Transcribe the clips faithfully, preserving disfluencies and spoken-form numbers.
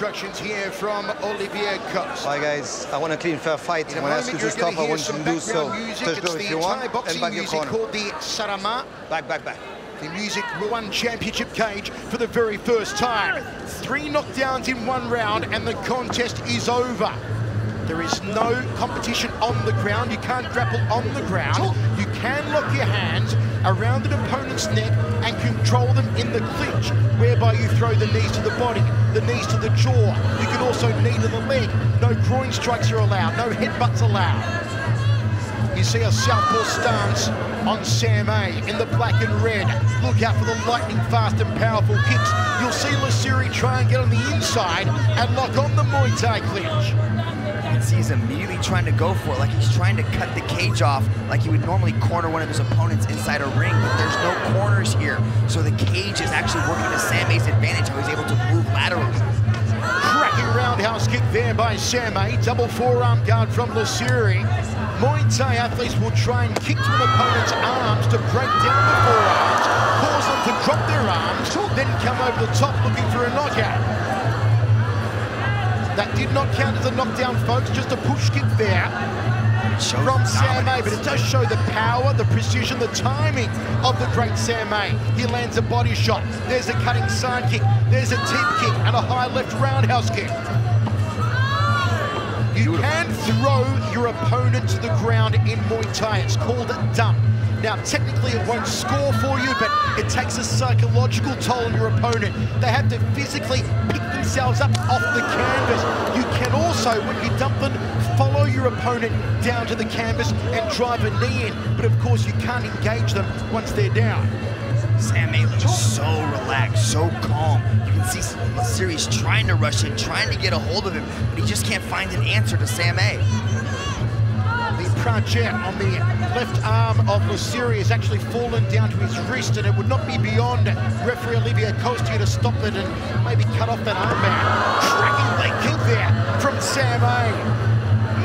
instructions here from Olivier Coste. Hi guys, I want a clean, fair fight. When I ask you to stop, I want you to do so. Touch door if you want, and back your corner. Called the Sarama. Back, back, back. The Music One Championship cage for the very first time. Three knockdowns in one round, and the contest is over. There is no competition on the ground. You can't grapple on the ground. You can lock your hands around an opponent's neck and control them in the clinch, whereby you throw the knees to the body, the knees to the jaw. You can also knee to the leg. No groin strikes are allowed. No headbutts allowed. You see a southpaw stance on Sam-A in the black and red. Look out for the lightning fast and powerful kicks. You'll see Lasiri try and get on the inside and lock on the Muay Thai clinch. He's immediately trying to go for it, like he's trying to cut the cage off, like he would normally corner one of his opponents inside a ring, but there's no corners here, so the cage is actually working to Sam-A's advantage, how he's able to move laterally. Cracking roundhouse kick there by Sam-A, double forearm guard from Lasiri. Muay Thai athletes will try and kick to an opponent's arms to break down the forearms, cause them to drop their arms, then come over the top looking for a knockout. That did not count as a knockdown, folks, just a push kick there from Sam-A, but it does show the power, the precision, the timing of the great Sam-A. He lands a body shot, there's a cutting side kick, there's a tip kick, and a high left roundhouse kick. You can throw your opponent to the ground in Muay Thai, it's called a dump. Now, technically it won't score for you, but it takes a psychological toll on your opponent. They have to physically pick themselves up off the canvas. You can also, when you dump them, follow your opponent down to the canvas and drive a knee in. But of course, you can't engage them once they're down. Sam-A looks so relaxed, so calm. You can see Lasiri's trying to rush in, trying to get a hold of him, but he just can't find an answer to Sam-A. Crochet on the left arm of Lasiri has actually fallen down to his wrist, and it would not be beyond referee Olivier Coste to stop it and maybe cut off that armband. Cracking leg kick there from Sam-A.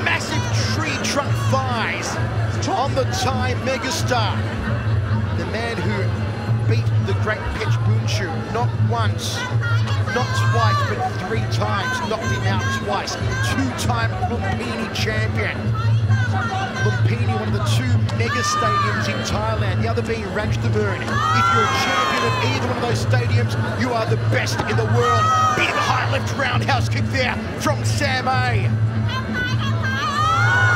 Massive tree trunk thighs on the Thai megastar. The man who beat the great Pich Bunshu not once, not twice, but three times. Knocked him out twice. Two-time Lumpini champion. Lumpini, one of the two mega stadiums in Thailand, the other being Raj Deverd. If you're a champion of either one of those stadiums, you are the best in the world. Big high left roundhouse kick there from Sam-A.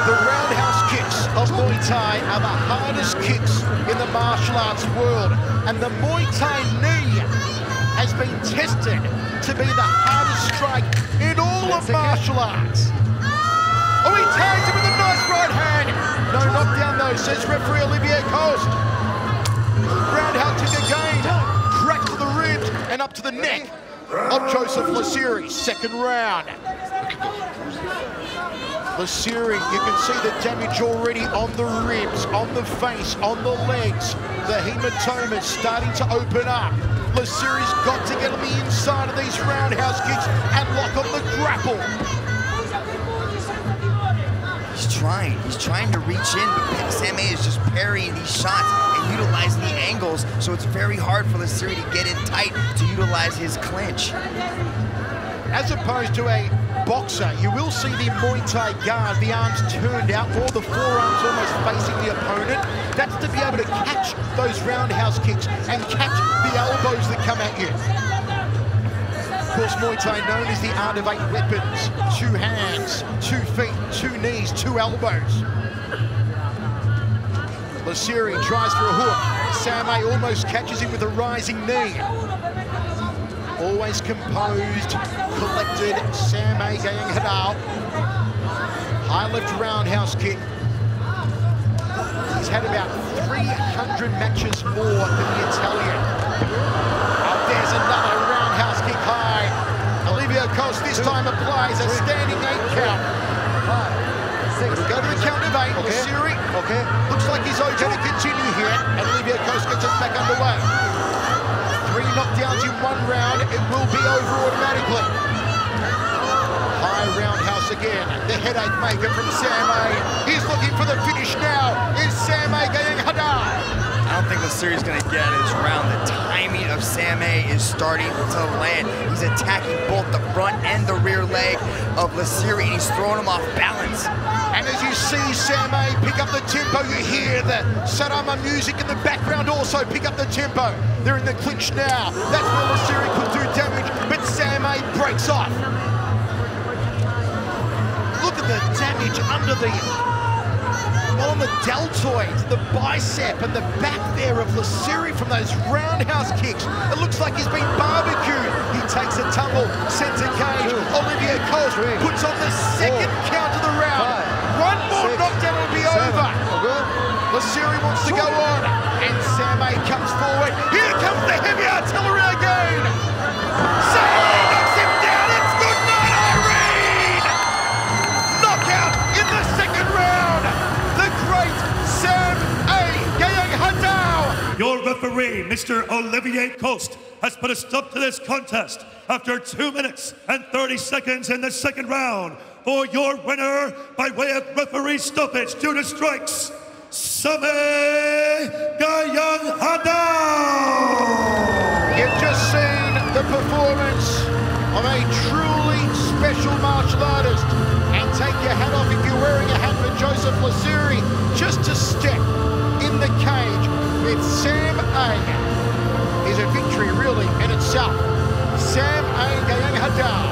The roundhouse kicks of Muay Thai are the hardest kicks in the martial arts world, and the Muay Thai knee has been tested to be the hardest strike in all That's of martial arts. Oh, he tags him with a nice right hand. No knockdown, though, says referee Olivier Coste. Roundhouse kick again. Crack to the ribs and up to the neck of Joseph Lasiri. Second round. Lasiri, you can see the damage already on the ribs, on the face, on the legs. The hematomas starting to open up. Lasiri's got to get on the inside of these roundhouse kicks and lock on the grapple. He's trying, he's trying to reach in, but Sam-A is just parrying these shots and utilizing the angles, so it's very hard for Lasiri to get in tight to utilize his clinch. As opposed to a boxer, you will see the Muay Thai guard, the arms turned out, or the forearms almost facing the opponent. That's to be able to catch those roundhouse kicks and catch the elbows that come at you. Of course, Muay Thai known as the art of eight weapons. Two hands, two feet, two knees, two elbows. Lasiri tries for a hook. Sam-A almost catches him with a rising knee. Always composed, collected, Sam-A Gaiyanghadao. High left roundhouse kick. He's had about three hundred matches more than the Italian. Oh, there's another roundhouse kick high. Olivier Coste this time applies a standing eight count. We'll go to the count of eight. Okay. Lasiri. Okay. Looks like he's okay to continue here, and Olivier Coste gets us back underway. Three knockdowns in one round. It will be over automatically. High roundhouse again. The headache maker from Sam-A. He's looking for the finish now. Is Sam-A Gaiyanghadao? don't think Lasiri is going to get out of this round. The timing of Sam-A is starting to land. He's attacking both the front and the rear leg of Lasiri, and he's throwing him off balance. And as you see Sam-A pick up the tempo, you hear the Sarama music in the background also pick up the tempo. They're in the clinch now. That's where Lasiri could do damage, but Sam-A breaks off. Look at the damage under the... on the deltoid, the bicep, and the back there of Lasiri from those roundhouse kicks. It looks like he's been barbecued. He takes a tumble, sends a cage. Olivier Coste puts on the second four, count of the round. Five, One more six, knockdown will be seven, over. Good. Lasiri wants to go on, and Sam-A comes forward. Here comes the heavy artillery again. Sam-A knocks him down. It's good night, Irene. Knockout in the second round. Sam-A Gaiyanghadao. Your referee, Mister Olivier Coste, has put a stop to this contest after two minutes and thirty seconds in the second round for your winner by way of referee stoppage due to strikes, Sam-A Gaiyanghadao. You've just seen the performance of a truly special martial artist. And take your hat off if you're wearing a hat for Joseph Lasiri. Just a step in the cage with Sam-A is a victory really in itself. Sam-A Gaiyanghadao.